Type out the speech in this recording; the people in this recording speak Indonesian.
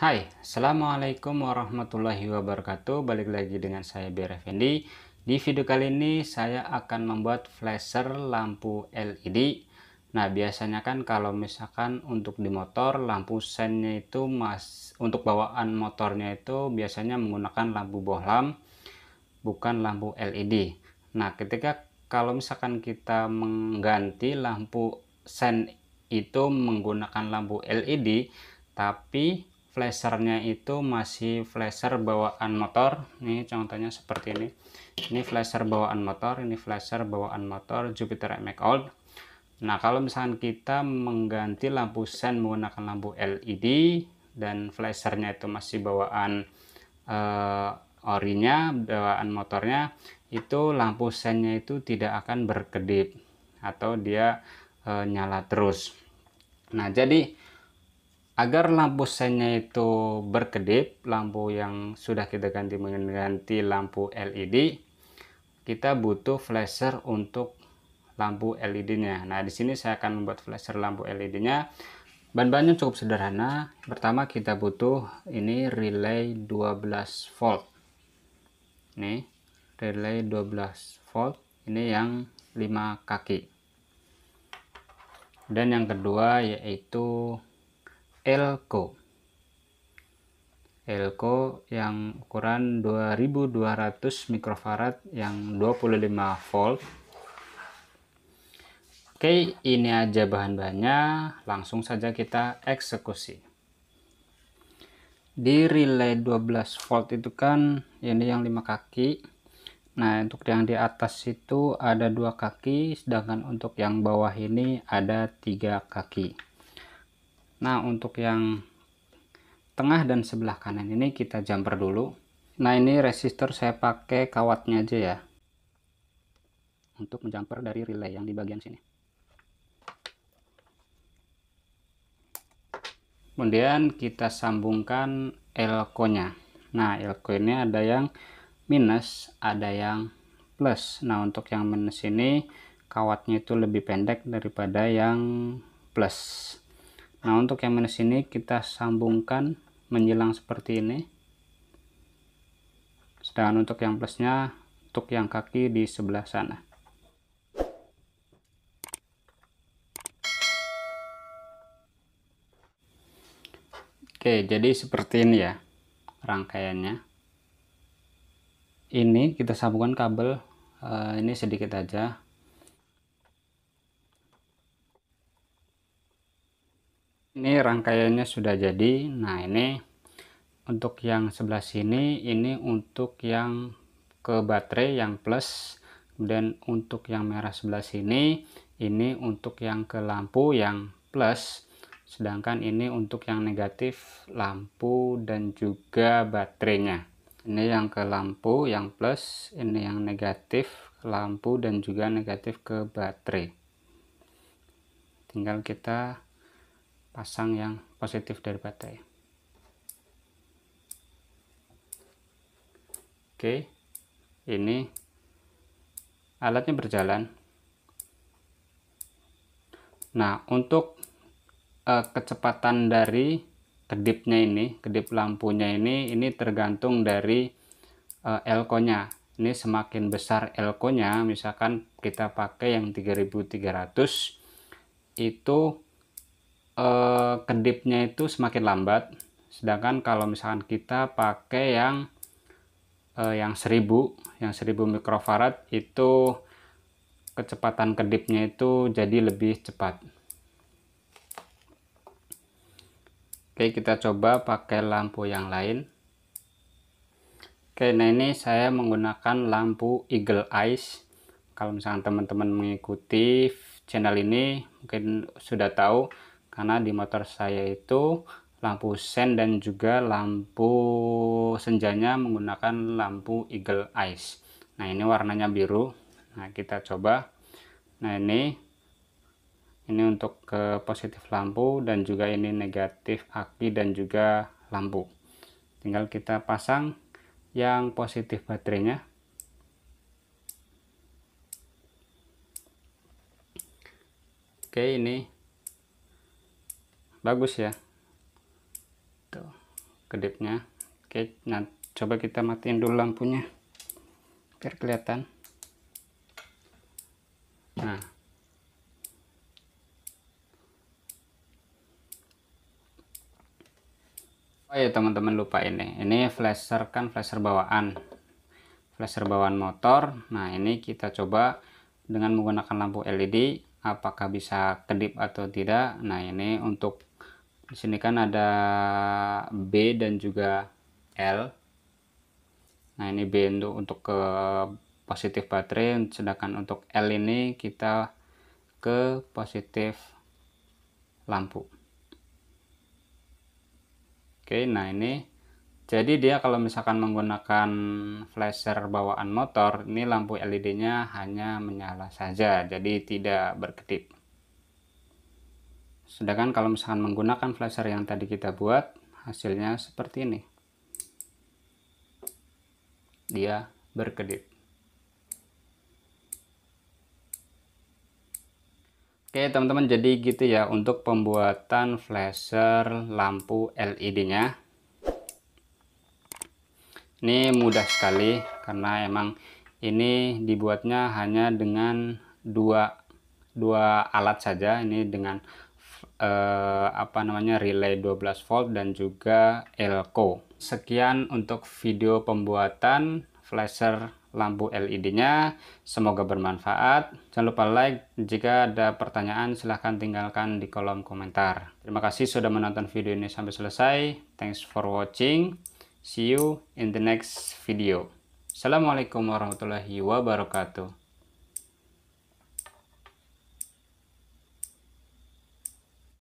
Hai, Assalamualaikum warahmatullahi wabarakatuh. Balik lagi dengan saya Beri Efendi. Di video kali ini saya akan membuat flasher lampu LED. Nah, biasanya kan kalau misalkan untuk di motor, lampu seinnya itu untuk bawaan motornya itu biasanya menggunakan lampu bohlam, bukan lampu LED. Nah, ketika kalau misalkan kita mengganti lampu sen itu menggunakan lampu LED, tapi flashernya itu masih flasher bawaan motor. Nih contohnya seperti ini. Ini flasher bawaan motor, ini flasher bawaan motor Jupiter MX Old. Nah, kalau misalkan kita mengganti lampu sen menggunakan lampu LED dan flashernya itu masih bawaan orinya, bawaan motornya, itu lampu sennya itu tidak akan berkedip atau dia nyala terus. Nah, jadi agar lampu sennya itu berkedip, lampu yang sudah kita ganti mengganti lampu LED, kita butuh flasher untuk lampu LED-nya. Nah, di sini saya akan membuat flasher lampu LED-nya. Bahan-bahannya cukup sederhana. Pertama kita butuh ini relay 12 volt. Nih, relay 12 volt ini yang 5 kaki. Dan yang kedua yaitu Elco. Elco yang ukuran 2200 mikrofarad yang 25 volt. Oke, ini aja bahan-bahannya, langsung saja kita eksekusi. Di relay 12 volt itu kan ini yang 5 kaki. Nah, untuk yang di atas itu ada 2 kaki, sedangkan untuk yang bawah ini ada 3 kaki. Nah, untuk yang tengah dan sebelah kanan ini kita jumper dulu. Nah, ini resistor saya pakai kawatnya aja ya, untuk menjumper dari relay yang di bagian sini. Kemudian kita sambungkan elko-nya. Nah, elko ini ada yang minus, ada yang plus. Nah, untuk yang minus ini kawatnya itu lebih pendek daripada yang plus. Nah, untuk yang minus ini kita sambungkan menjelang seperti ini, sedangkan untuk yang plusnya untuk yang kaki di sebelah sana. Oke, jadi seperti ini ya rangkaiannya. Ini kita sambungkan kabel ini sedikit aja. Ini rangkaiannya sudah jadi. Nah, ini untuk yang sebelah sini, ini untuk yang ke baterai yang plus, dan untuk yang merah sebelah sini, ini untuk yang ke lampu yang plus, sedangkan ini untuk yang negatif lampu dan juga baterainya. Ini yang ke lampu yang plus, ini yang negatif lampu dan juga negatif ke baterai. Tinggal kita pasang yang positif dari baterai. Oke, ini alatnya berjalan. Nah, untuk kecepatan dari kedipnya ini, kedip lampunya ini tergantung dari elko-nya. Ini semakin besar elko-nya, misalkan kita pakai yang 3300 itu kedipnya itu semakin lambat, sedangkan kalau misalkan kita pakai yang 1000 mikrofarad itu kecepatan kedipnya itu jadi lebih cepat. Oke, kita coba pakai lampu yang lain. Oke, nah ini saya menggunakan lampu Eagle Eyes. Kalau misalkan teman-teman mengikuti channel ini mungkin sudah tahu, karena di motor saya itu lampu sen dan juga lampu senjanya menggunakan lampu Eagle Eyes. Nah, ini warnanya biru. Nah, kita coba. Nah, ini untuk ke positif lampu dan juga ini negatif aki dan juga lampu. Tinggal kita pasang yang positif baterainya. Oke, ini bagus ya. Tuh. kedipnya. Oke, nah coba kita matiin dulu lampunya biar kelihatan. Nah, oh ya teman-teman, lupa ini flasher kan, flasher bawaan motor. Nah ini kita coba dengan menggunakan lampu LED apakah bisa kedip atau tidak. Nah ini untuk di sini kan ada B dan juga L. Nah ini B untuk ke positif baterai, sedangkan untuk L ini kita ke positif lampu. Oke, nah ini jadi dia kalau misalkan menggunakan flasher bawaan motor ini lampu LED-nya hanya menyala saja, jadi tidak berkedip. Sedangkan kalau misalkan menggunakan flasher yang tadi kita buat, hasilnya seperti ini. Dia berkedip. Oke teman-teman, jadi gitu ya untuk pembuatan flasher lampu LED-nya. Ini mudah sekali karena emang ini dibuatnya hanya dengan dua alat saja. Ini dengan relay 12 volt dan juga Elco. Sekian untuk video pembuatan flasher lampu LED-nya, semoga bermanfaat. Jangan lupa like, jika ada pertanyaan silahkan tinggalkan di kolom komentar. Terima kasih sudah menonton video ini sampai selesai. Thanks for watching, see you in the next video. Assalamualaikum warahmatullahi wabarakatuh.